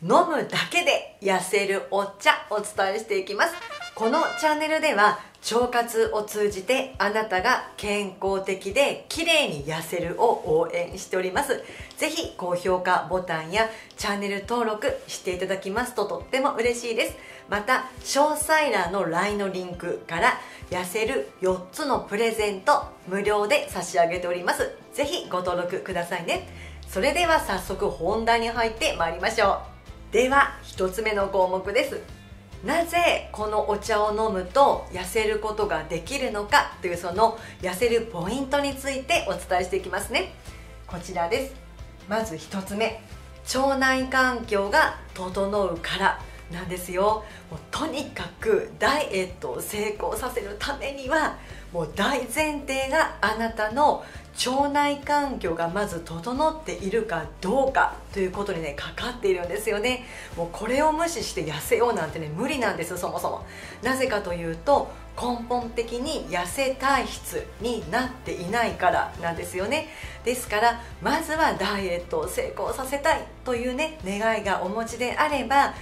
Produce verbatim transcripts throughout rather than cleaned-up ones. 飲むだけで痩せるお茶をお伝えしていきます。このチャンネルでは腸活を通じてあなたが健康的で綺麗に痩せるを応援しております。ぜひ高評価ボタンやチャンネル登録していただきますととっても嬉しいです。また詳細欄の ライン のリンクから痩せるよっつのプレゼント無料で差し上げております。ぜひご登録くださいね。それでは早速本題に入ってまいりましょう。ではひとつめの項目です。なぜこのお茶を飲むと痩せることができるのかという、その痩せるポイントについてお伝えしていきますね。こちらです。まずひとつめ、腸内環境が整うからなんですよ。もうとにかくダイエットを成功させるためにはもう大前提があなたの腸内環境がまず整っているかどうかということにねかかっているんですよね。もうこれを無視して痩せようなんてね無理なんです。そもそもなぜかというと根本的に痩せ体質になっていないからなんですよね。ですからまずはダイエットを成功させたいというね願いがお持ちであれば、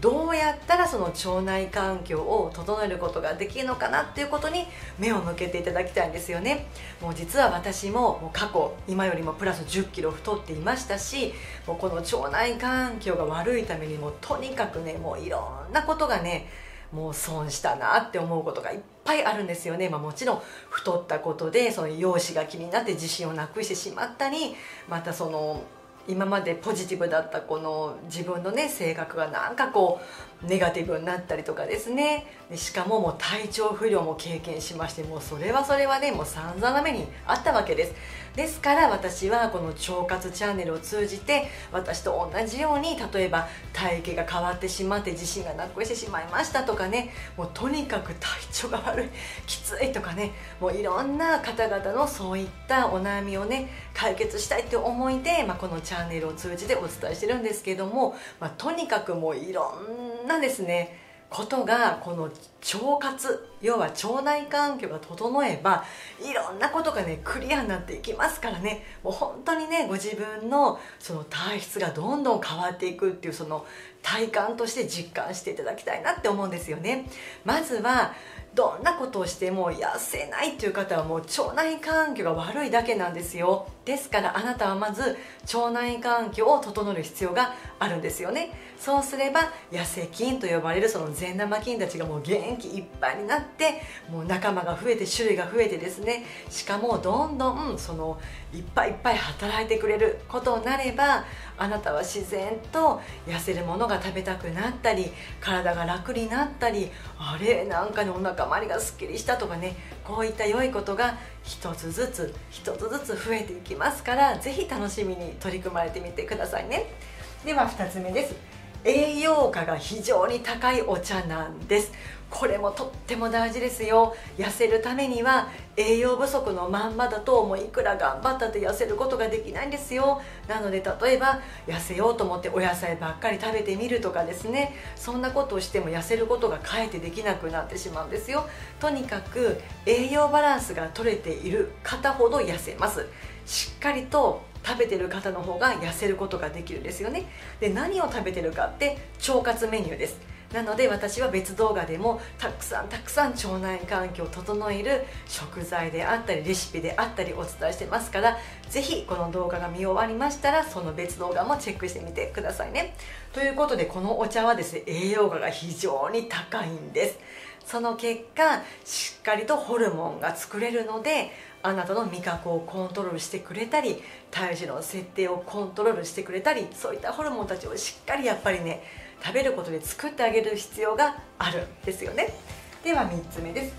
どうやったらその腸内環境を整えることができるのかなっていうことに目を向けていただきたいんですよね。もう実は私も過去今よりもプラスじゅっキロ太っていましたし、もうこの腸内環境が悪いためにもうとにかくねもういろんなことがねもう損したなって思うことがいっぱいあるんですよね。まあ、もちろん太ったことでその容姿が気になって自信をなくしてしまったり、またその今までポジティブだったこの自分のね性格がなんかこうネガティブになったりとかですね。でしかももう体調不良も経験しまして、もうそれはそれはねもう散々な目にあったわけです。ですから私はこの腸活チャンネルを通じて、私と同じように例えば体型が変わってしまって自信がなくしてしまいましたとかね、もうとにかく体調が悪いきついとかね、もういろんな方々のそういったお悩みをね解決したいって思いで、まあ、このチャンネルチャンネルを通じてお伝えしてるんですけども、まあ、とにかくもういろんなですねことがこの腸活、要は腸内環境が整えばいろんなことがねクリアになっていきますからね、もう本当にねご自分のその体質がどんどん変わっていくっていう、その体感として実感していただきたいなって思うんですよね。まずはどんなことをしても痩せないっていう方はもう腸内環境が悪いだけなんですよ。ですからあなたはまず腸内環境を整える必要があるんですよね。そうすれば痩せ菌と呼ばれるその善玉菌たちがもう元気いっぱいになって、もう仲間が増えて種類が増えてですね、しかもどんどんそのいっぱいいっぱい働いてくれることになれば、あなたは自然と痩せるものが食べたくなったり、体が楽になったり、あれなんかねお腹周りがすっきりしたとかね、こういった良いことが一つずつ一つずつ増えていきますから、是非楽しみに取り組まれてみてくださいね。ではふたつめです。栄養価が非常に高いお茶なんです。これもとっても大事ですよ。痩せるためには栄養不足のまんまだともういくら頑張ったって痩せることができないんですよ。なので例えば痩せようと思ってお野菜ばっかり食べてみるとかですね、そんなことをしても痩せることがかえってできなくなってしまうんですよ。とにかく栄養バランスが取れている方ほど痩せます。しっかりと食べてる方の方が痩せることができるんですよね。で何を食べてるかって腸活メニューです。なので私は別動画でもたくさんたくさん腸内環境を整える食材であったりレシピであったりお伝えしてますから、是非この動画が見終わりましたらその別動画もチェックしてみてくださいね。ということでこのお茶はですね栄養価が非常に高いんです。その結果しっかりとホルモンが作れるので、あなたの味覚をコントロールしてくれたり、体重の設定をコントロールしてくれたり、そういったホルモンたちをしっかりやっぱりね食べることで作ってあげる必要があるんですよね。ではみっつめです。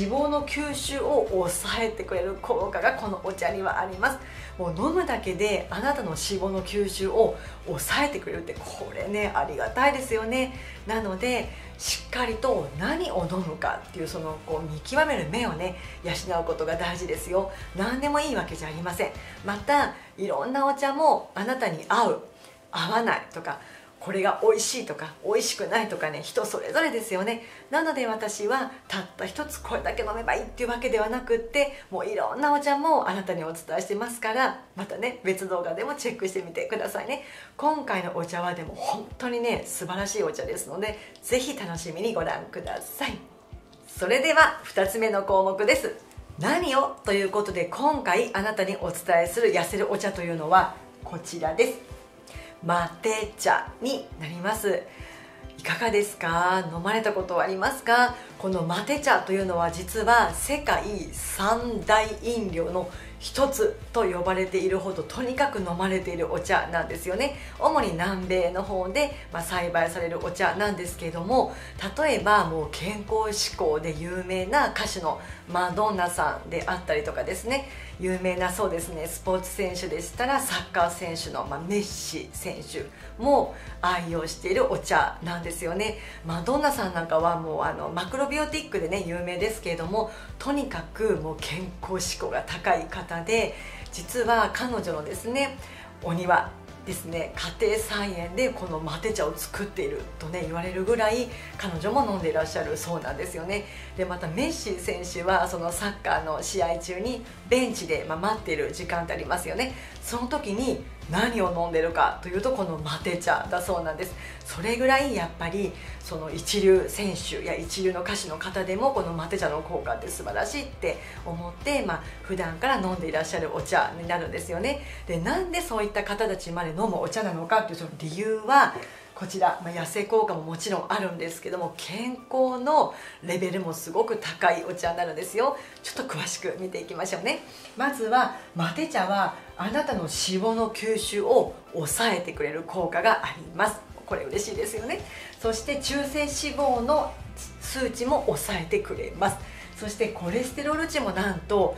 脂肪の吸収を抑えてくれる効果がこのお茶にはあります。もう飲むだけであなたの脂肪の吸収を抑えてくれるって、これねありがたいですよね。なのでしっかりと何を飲むかっていう、そのこう見極める目をね養うことが大事ですよ。何でもいいわけじゃありません。またいろんなお茶もあなたに合う合わないとか、これが美味しいとか美味しくないとかね、人それぞれですよね。なので私はたった一つこれだけ飲めばいいっていうわけではなくって、もういろんなお茶もあなたにお伝えしてますから、またね別動画でもチェックしてみてくださいね。今回のお茶はでも本当にね素晴らしいお茶ですので、是非楽しみにご覧ください。それではふたつめの項目です。何をということで、今回あなたにお伝えする痩せるお茶というのはこちらです。マテ茶になります。いかがですか？飲まれたことはありますか？このマテ茶というのは実は世界三大飲料の一つと呼ばれているほど、とにかく飲まれているお茶なんですよね。主に南米の方で、まあ、栽培されるお茶なんですけれども、例えばもう健康志向で有名な歌手のマドンナさんであったりとかですね、有名なそうですねスポーツ選手でしたらサッカー選手の、まあ、メッシ選手も愛用しているお茶なんですよね。マドンナさんなんかはもうあのマクロビオティックでね有名ですけれども、とにかくもう健康志向が高い方で、実は彼女のですねお庭ですね、家庭菜園でこのマテ茶を作っているとね言われるぐらい彼女も飲んでいらっしゃるそうなんですよね。でまたメッシ選手はそのサッカーの試合中にベンチで、まあ、待っている時間ってありますよね。その時に何を飲んでるかというとこのマテ茶だそうなんです。それぐらいやっぱりその一流選手や一流の歌手の方でもこのマテ茶の効果って素晴らしいって思って、まあ、普段から飲んでいらっしゃるお茶になるんですよね。でなんでそういった方たちまで飲むお茶なのかというその理由はこちら、まあ、痩せ効果ももちろんあるんですけども、健康のレベルもすごく高いお茶になるんですよ。ちょっと詳しく見ていきましょうね。まずはマテ茶はあなたの脂肪の吸収を抑えてくれる効果があります。これ嬉しいですよね。そして中性脂肪の数値も抑えてくれます。そしてコレステロール値もなんと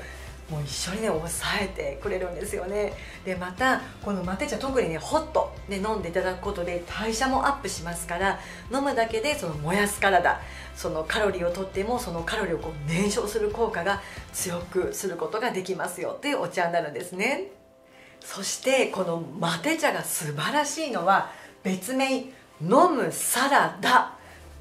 もう一緒にね抑えてくれるんですよね。でまたこのマテ茶特にねホットで飲んでいただくことで代謝もアップしますから、飲むだけでその燃やす体、そのカロリーをとってもそのカロリーをこう燃焼する効果が強くすることができますよっていうお茶になるんですね。そしてこのマテ茶が素晴らしいのは別名飲むサラダ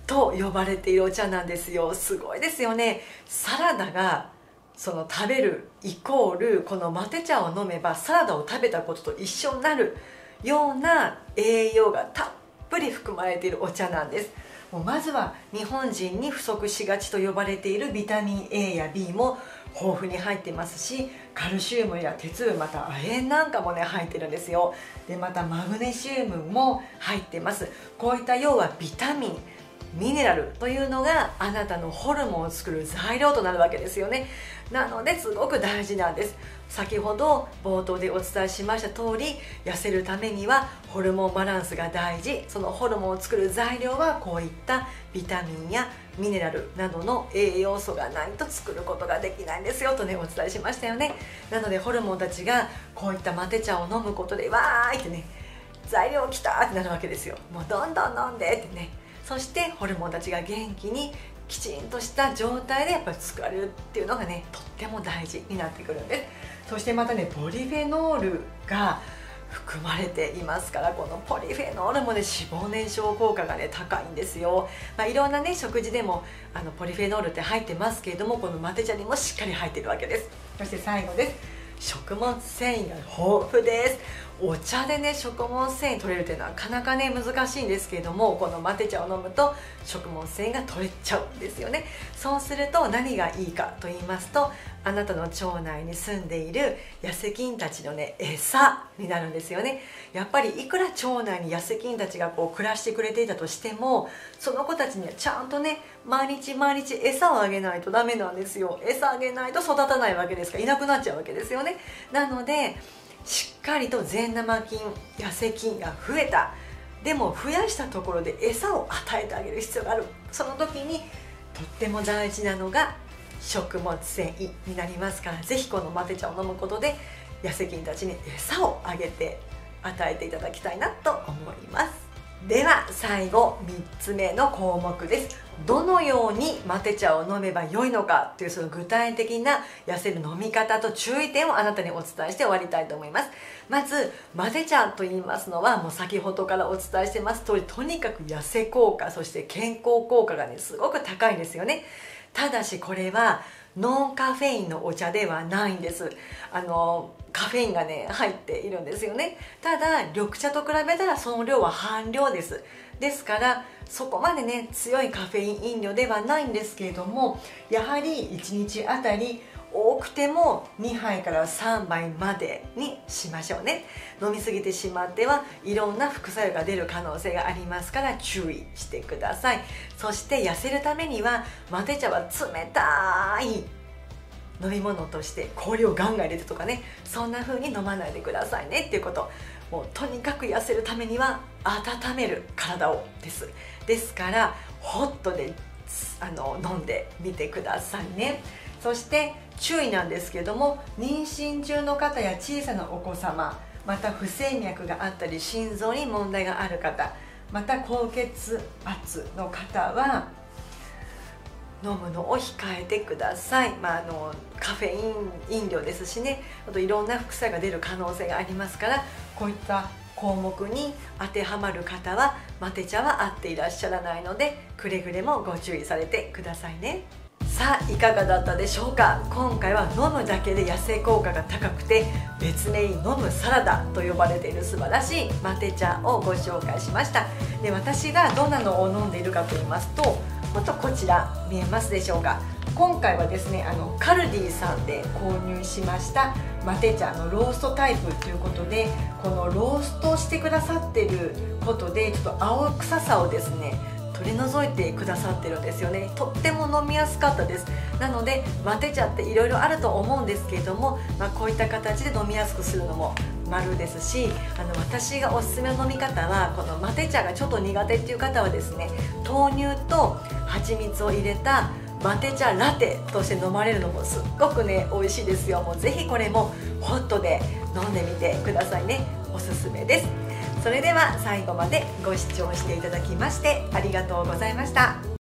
と呼ばれているお茶なんですよ。すごいですよね。サラダがその食べるイコールこのマテ茶を飲めばサラダを食べたことと一緒になるような栄養がたっぷり含まれているお茶なんです。もうまずは日本人に不足しがちと呼ばれているビタミン エー や ビー も豊富に入ってますし、カルシウムや鉄分、また亜鉛なんかもね入ってるんですよ。でまたマグネシウムも入ってます。こういった要はビタミンミネラルというのがあなたのホルモンを作る材料となるわけですよね。なのですごく大事なんです。先ほど冒頭でお伝えしました通り、痩せるためにはホルモンバランスが大事。そのホルモンを作る材料はこういったビタミンやミネラルなどの栄養素がないと作ることができないんですよとねお伝えしましたよね。なのでホルモンたちがこういったマテ茶を飲むことで、わーいってね材料きたーってなるわけですよ。もうどんどん飲んでってね。そしてホルモンたちが元気にきちんとした状態でやっぱり作られるっていうのがねとっても大事になってくるんです。そしてまたねポリフェノールが含まれていますから、このポリフェノールもね脂肪燃焼効果がね高いんですよ。まあ、いろんなね食事でもあのポリフェノールって入ってますけれども、このマテ茶にもしっかり入っているわけです。そして最後です。食物繊維が豊富です。お茶でね食物繊維取れるってなかなかね難しいんですけれども、このマテ茶を飲むと食物繊維が取れちゃうんですよね。そうすると何がいいかと言いますと、あなたの腸内に住んでいる痩せ菌たちのね餌になるんですよね。やっぱりいくら腸内に痩せ菌たちがこう暮らしてくれていたとしても、その子たちにはちゃんとね毎日毎日餌をあげないとダメなんですよ。餌あげないと育たないわけですから、いなくなっちゃうわけですよね。なのでしっかりと善玉菌、痩せ菌が増えた、でも増やしたところで餌を与えてあげる必要がある。その時にとっても大事なのが食物繊維になりますから、是非このマテ茶を飲むことで痩せ菌たちに餌をあげて与えていただきたいなと思います。では最後みっつめの項目です。どのようにマテ茶を飲めば良いのかという、その具体的な痩せる飲み方と注意点をあなたにお伝えして終わりたいと思います。まずマテ茶と言いますのは、もう先ほどからお伝えしてます通り、とにかく痩せ効果、そして健康効果がねすごく高いんですよね。ただしこれはノンカフェインのお茶ではないんです。あのカフェインがね入っているんですよね。ただ緑茶と比べたらその量は半量です。ですからそこまでね強いカフェイン飲料ではないんですけれども、やはりいちにちあたり多くてもにはいからさんばいまでにしましょうね。飲みすぎてしまってはいろんな副作用が出る可能性がありますから注意してください。そして痩せるためにはマテ茶は冷たい飲み物として氷をガンガン入れてとかね、そんな風に飲まないでくださいねっていうこと。もうとにかく痩せるためには温める体をです。ですからホットであの飲んでみてくださいね。そして注意なんですけれども、妊娠中の方や小さなお子様、また不整脈があったり心臓に問題がある方、また高血圧の方は飲むのを控えてください。まあ、あのカフェイン飲料ですしね、あといろんな副作用が出る可能性がありますから、こういった項目に当てはまる方はマテ茶は合っていらっしゃらないので、くれぐれもご注意されてくださいね。さあいかがだったでしょうか。今回は飲むだけで痩せ効果が高くて、別名に飲むサラダと呼ばれている素晴らしいマテ茶をご紹介しました。で、私がどんなのを飲んでいるかと言いますと、もっとこちら見えますでしょうか。今回はですね、あのカルディさんで購入しましたマテ茶のローストタイプということで、このローストしてくださっていることでちょっと青臭さをですね取り除いてくださってるんですよね。とっても飲みやすかったです。なのでマテ茶っていろいろあると思うんですけれども、まあ、こういった形で飲みやすくするのも丸ですし、あの私がおすすめの飲み方は、このマテ茶がちょっと苦手っていう方はですね、豆乳と蜂蜜を入れたマテ茶ラテとして飲まれるのもすっごくね美味しいですよ。もうぜひこれもホットで飲んでみてくださいね。おすすめです。それでは最後までご視聴していただきましてありがとうございました。